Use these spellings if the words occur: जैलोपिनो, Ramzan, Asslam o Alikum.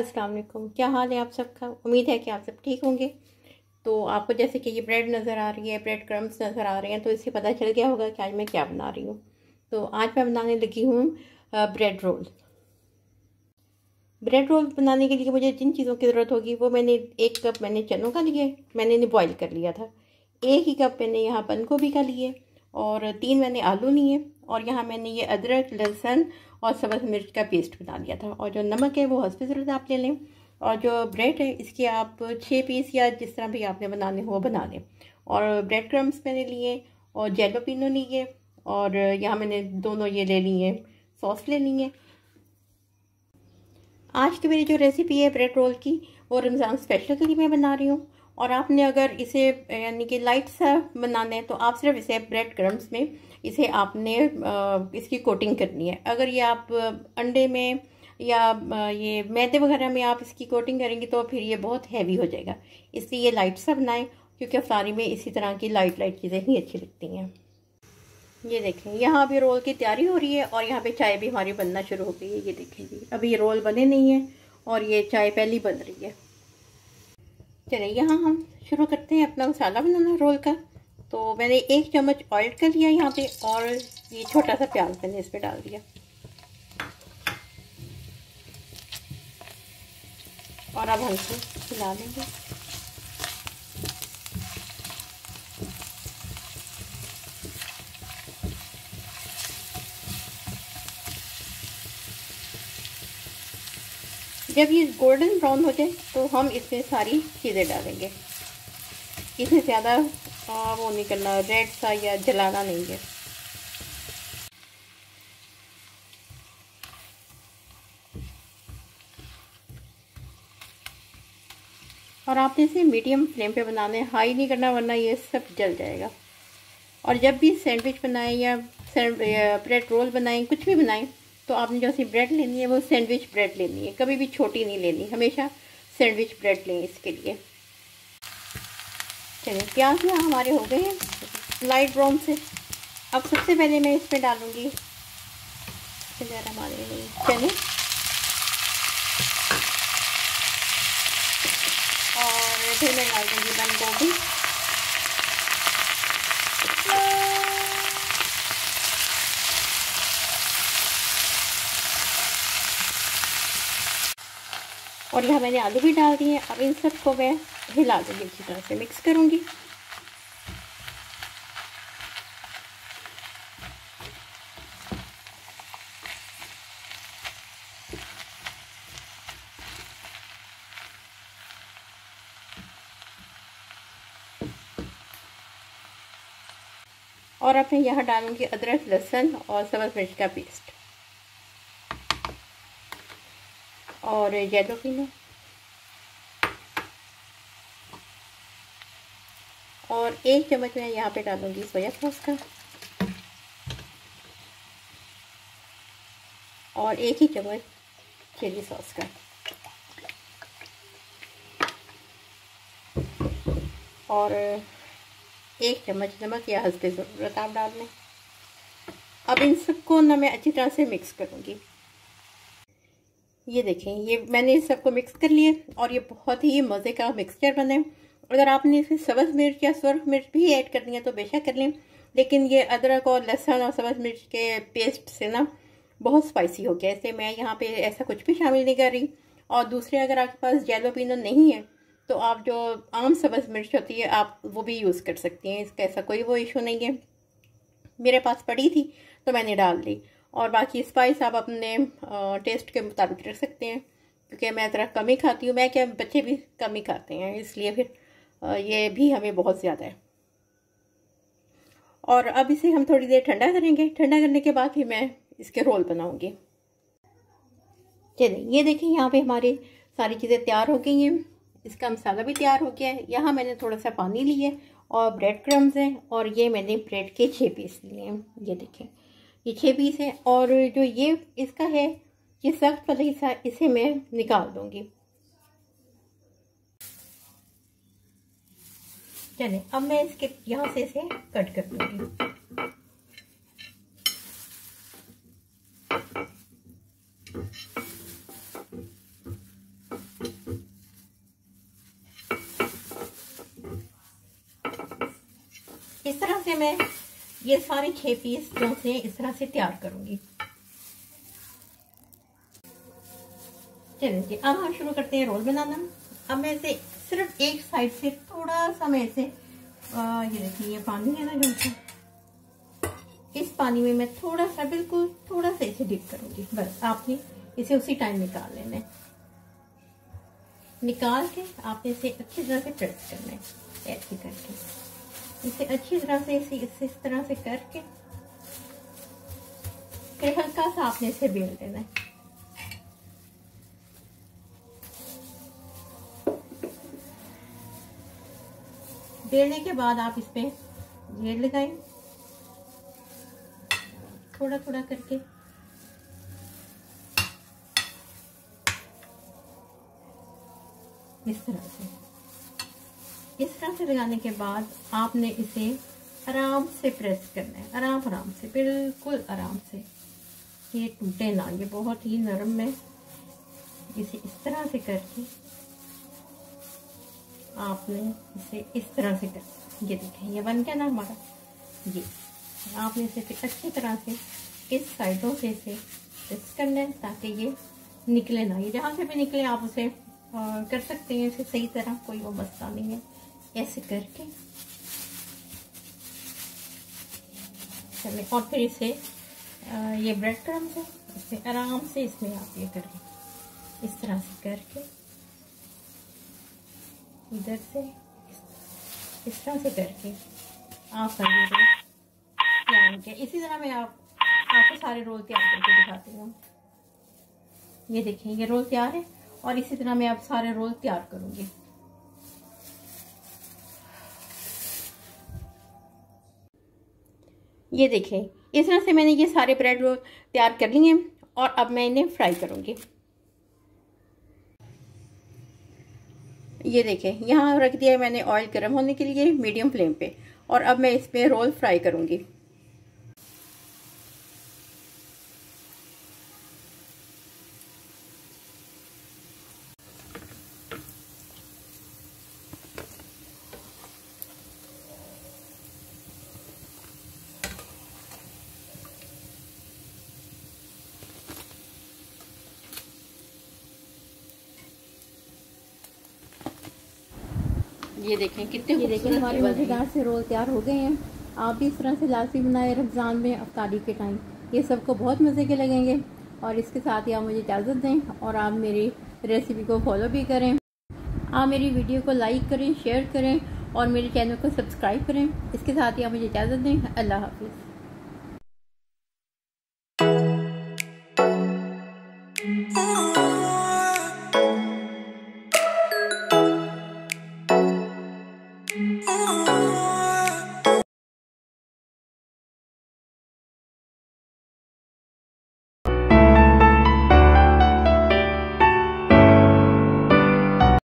अस्सलाम वालेकुम, क्या हाल है आप सबका। उम्मीद है कि आप सब ठीक होंगे। तो आपको जैसे कि ये ब्रेड नज़र आ रही है, ब्रेड क्रम्स नज़र आ रहे हैं, तो इससे पता चल गया होगा कि आज मैं क्या बना रही हूँ। तो आज मैं बनाने लगी हूँ ब्रेड रोल। ब्रेड रोल बनाने के लिए मुझे जिन चीज़ों की ज़रूरत होगी वो मैंने 1 कप मैंने चनों का लिए मैंने इन्हें बॉईल कर लिया था। 1 ही कप मैंने यहाँ बंद गोभी का लिए और 3 मैंने आलू लिए और यहाँ मैंने ये अदरक लहसुन और सब्ज़ मिर्च का पेस्ट बना लिया था। और जो नमक है वो हस्बे ज़रूरत आप ले लें। और जो ब्रेड है इसके आप 6 पीस या जिस तरह भी आपने बनाने हो बना लें। और ब्रेड क्रम्स मैंने लिए और जैलोपिनो लिए और यहाँ मैंने दोनों ये ले लिए, सॉस ले लिए। आज की मेरी जो रेसिपी है ब्रेड रोल की वो रमज़ान स्पेशल के लिए मैं बना रही हूँ। और आपने अगर इसे यानी कि लाइट सा बनाना है तो आप सिर्फ इसे ब्रेड क्रम्स में इसे आपने इसकी कोटिंग करनी है। अगर ये आप अंडे में या ये मैदे वगैरह में आप इसकी कोटिंग करेंगे तो फिर ये बहुत हैवी हो जाएगा, इसलिए ये लाइट सा बनाएं क्योंकि अफ्तारी में इसी तरह की लाइट चीज़ें ही अच्छी लगती हैं। ये देखें, यहाँ भी रोल की तैयारी हो रही है और यहाँ पे चाय भी हमारी बनना शुरू हो गई है। ये देखें जी, अभी ये रोल बने नहीं हैं और ये चाय पहली बन रही है। चलिए यहाँ हम शुरू करते हैं अपना मसाला बनाना रोल का। तो मैंने 1 चम्मच ऑयल का लिया यहाँ पे और ये छोटा सा प्याज मैंने इसमें डाल दिया। और अब हम इसे हिला लेंगे। जब ये गोल्डन ब्राउन हो जाए तो हम इसमें सारी चीज़ें डालेंगे। इसमें ज़्यादा वो नहीं करना, रेड सा या जलाना नहीं है। और आपने इसे मीडियम फ्लेम पे बनाना है, हाई नहीं करना वरना ये सब जल जाएगा। और जब भी सैंडविच बनाएं या ब्रेड रोल बनाएं, कुछ भी बनाएं, तो आपने जो सी ब्रेड लेनी है वो सैंडविच ब्रेड लेनी है, कभी भी छोटी नहीं लेनी, हमेशा सैंडविच ब्रेड लें इसके लिए। चलिए प्याज यहाँ हमारे हो गए हैं लाइट ब्राउन से। अब सबसे पहले मैं इसमें डालूँगी हमारे चने और फिर मैं डाल दूँगी बंद गोभी। और यहाँ मैंने आलू भी डाल दिए। अब इन सब को मैं हिला दूँगी, अच्छी तरह से मिक्स करूँगी। और अब मैं यहाँ डालूँगी अदरक लहसुन और सब्ज़ मिर्च का पेस्ट और जैलोपिनो और 1 चम्मच मैं यहाँ पे डालूंगी सोया सॉस का और 1 ही चम्मच चिली सॉस का। और 1 चम्मच नमक या हस्बे ज़रूरत आप डाल लें। अब इन सबको ना मैं अच्छी तरह से मिक्स करूँगी। ये देखें, ये मैंने सबको मिक्स कर लिए और ये बहुत ही मज़े का मिक्सचर बना है। अगर आपने इसमें सब्ज़ मिर्च या सुर्ख मिर्च भी ऐड करनी है तो बेशक कर लें, लेकिन ये अदरक और लहसुन और सब्ज़ मिर्च के पेस्ट से ना बहुत स्पाइसी हो गया, इसलिए मैं यहाँ पे ऐसा कुछ भी शामिल नहीं कर रही। और दूसरे, अगर आपके पास जैलोपिनो नहीं है तो आप जो आम सब्ज़ मिर्च होती है आप वो भी यूज़ कर सकती हैं, इसका ऐसा कोई वो इशू नहीं है। मेरे पास पड़ी थी तो मैंने डाल दी। और बाकी स्पाइस आप अपने टेस्ट के मुताबिक रख सकते हैं, क्योंकि मैं ज़रा कम ही खाती हूँ, मैं क्या बच्चे भी कम ही खाते हैं, इसलिए फिर ये भी हमें बहुत ज़्यादा है। और अब इसे हम थोड़ी देर ठंडा करेंगे। ठंडा करने के बाद ही मैं इसके रोल बनाऊँगी। चलिए ये देखें, यहाँ पे हमारी सारी चीज़ें तैयार हो गई हैं, इसका मसाला भी तैयार हो गया है। यहाँ मैंने थोड़ा सा पानी लिया और ब्रेड क्रम्स हैं और ये मैंने ब्रेड के 6 पीस लिए हैं। ये देखें, ये 6 पीस हैं। और जो ये इसका है ये सख्त वाला हिस्सा इसे मैं निकाल दूंगी। चलिए अब मैं इसके यहाँ से इसे कट कर दूंगी। इस तरह से मैं ये सारे 6 पीस जो से इस तरह से तैयार करूंगी। चलिए जी, अब हम शुरू करते हैं रोल बनाना। अब मैं इसे सिर्फ एक साइड से थोड़ा सा मैं इसे ये देखिए ये पानी है ना जो, इस पानी में मैं थोड़ा सा बिल्कुल थोड़ा सा इसे डिप करूंगी। बस आपने इसे उसी टाइम निकाल लेना है, निकाल के आपने इसे अच्छी तरह से प्रेस करना है, ऐसे करके इसे अच्छी तरह से इसे इस तरह से करके फिर हल्का सा आपने इसे बेल देना है। बेलने के बाद आप इस पे घेर लगाएं थोड़ा थोड़ा करके। इस तरह से लगाने के बाद आपने इसे आराम से प्रेस करना है, आराम से, बिल्कुल आराम से, ये टूटे ना, ये बहुत ही नरम है। इसे इस तरह से करके आपने इसे इस तरह से कर, ये देखें ये बन गया ना हमारा। ये आपने इसे फिर अच्छी तरह से इस साइडों से इसे प्रेस करना है ताकि ये निकले ना, ये जहाँ से भी निकले आप उसे कर सकते हैं इसे सही तरह, कोई वो मसला नहीं है। ऐसे करके चले और फिर इसे ये ब्रेड क्रम्स है इसे आराम से इसमें आप ये करें, इस तरह से करके इधर से इस तरह से करके आप ये तैयार किया। इसी तरह मैं आपको सारे रोल तैयार करके दिखाती हूँ। ये देखें ये रोल तैयार है और इसी तरह मैं अब सारे रोल तैयार करूंगी। ये देखें इस तरह से मैंने ये सारे ब्रेड रोल तैयार कर लिए हैं और अब मैं इन्हें फ्राई करूंगी। ये देखें यहाँ रख दिया है मैंने ऑयल गर्म होने के लिए मीडियम फ्लेम पे, और अब मैं इसमें रोल फ्राई करूंगी। ये देखें कितने हमारे मज़ेदार से रोल तैयार हो गए हैं। आप भी इस तरह से लाज़मी बनाएं रमज़ान में अफ्तारी के टाइम, ये सबको बहुत मज़े के लगेंगे। और इसके साथ ही आप मुझे इजाज़त दें और आप मेरी रेसिपी को फॉलो भी करें। आप मेरी वीडियो को लाइक करें, शेयर करें और मेरे चैनल को सब्सक्राइब करें। इसके साथ ही आप मुझे इजाज़त दें। अल्लाह हाफिज़।